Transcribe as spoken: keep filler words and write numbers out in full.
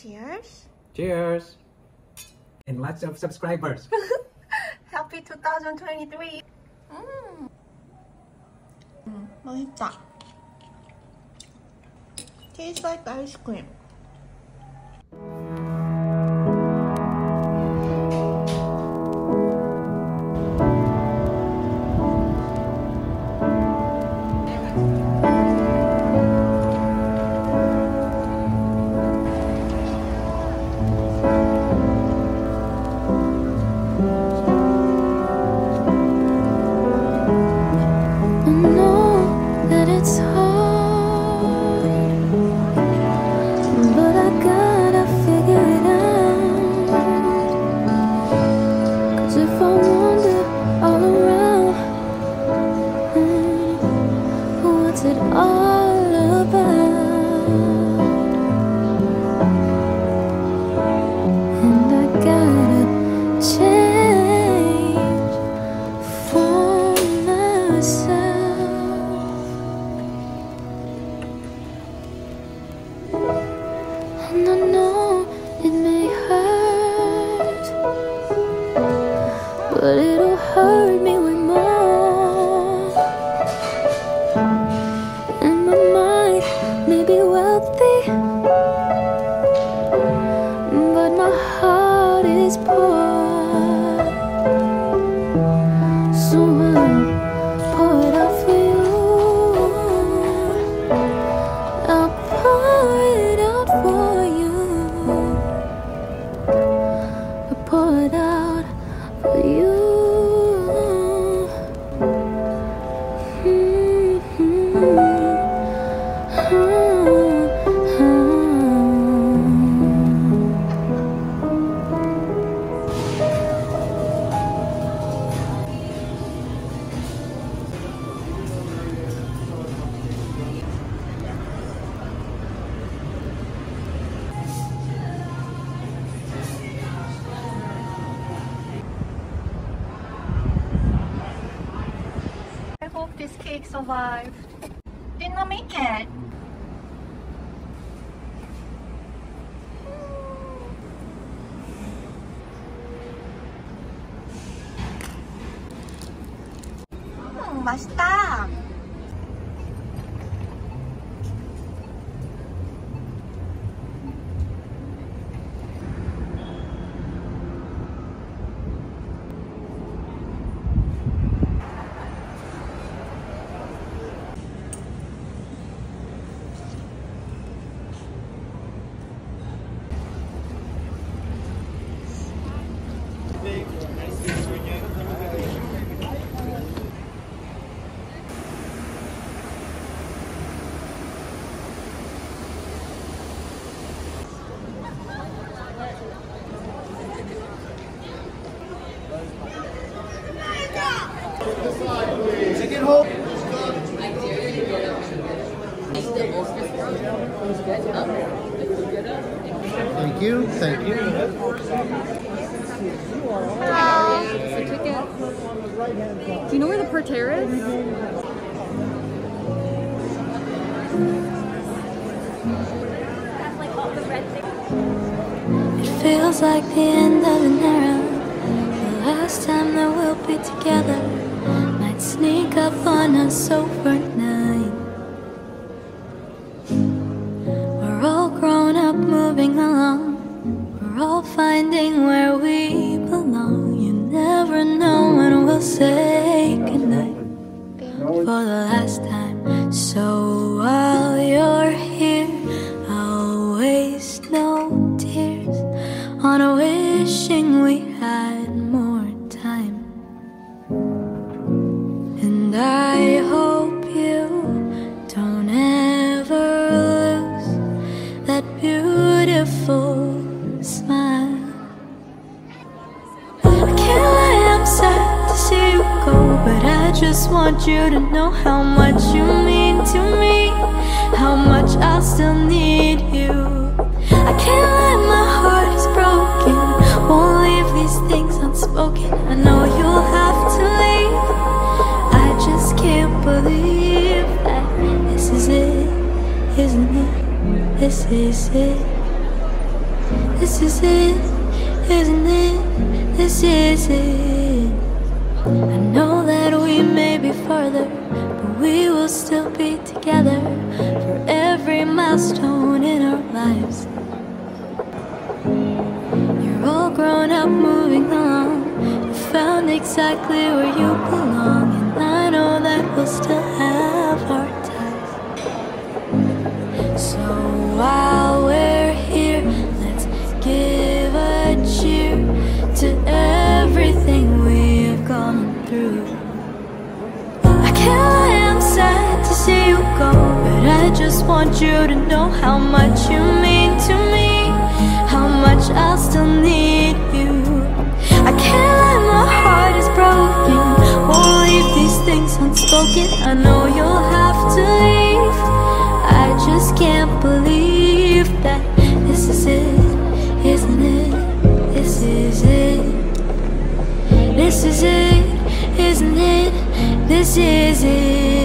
Cheers. Cheers. And lots of subscribers. Happy two thousand twenty-three. Mm. Mm, 맛있다. Tastes like ice cream. This cake survived. Did not make it. Mmm, 맛있다. Thank you, thank you. Hello. It's a ticket. Do you know where the parterre is? It feels like the end of an era. The last time that we'll be together. Might sneak up on us overnight. We're all grown up, moving along. We're all finding where we belong. You never know when we'll say goodnight for the last time. So while you're here, I'll waste no tears on wishing we had more time. And I hope you don't ever lose that beautiful smile. I can't lie, I'm sad to see you go, but I just want you to know how much you mean to me, how much I still need you. I can't lie, my heart is broken, won't leave these things unspoken. I know you'll have to leave. I just can't believe that this is it, isn't it? This is it. This is it, isn't it? This is it. I know that we may be further, but we will still be together for every milestone in our lives. You're all grown up, moving along. You found exactly where you belong, and I know that we'll still have our ties. So while we're here, let's give a cheer to everything we've gone through. I can't lie, I'm sad to see you go, but I just want you to know how much you mean to me, how much I'll still need you. I can't lie, my heart is broken. Won't leave these things unspoken. I know you'll have to leave. I just can't believe that this is it, isn't it? This is it. This is it, isn't it? This is it.